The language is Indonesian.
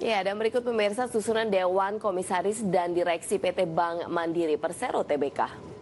Ya, dan berikut pemirsa susunan Dewan Komisaris dan Direksi PT Bank Mandiri Persero Tbk.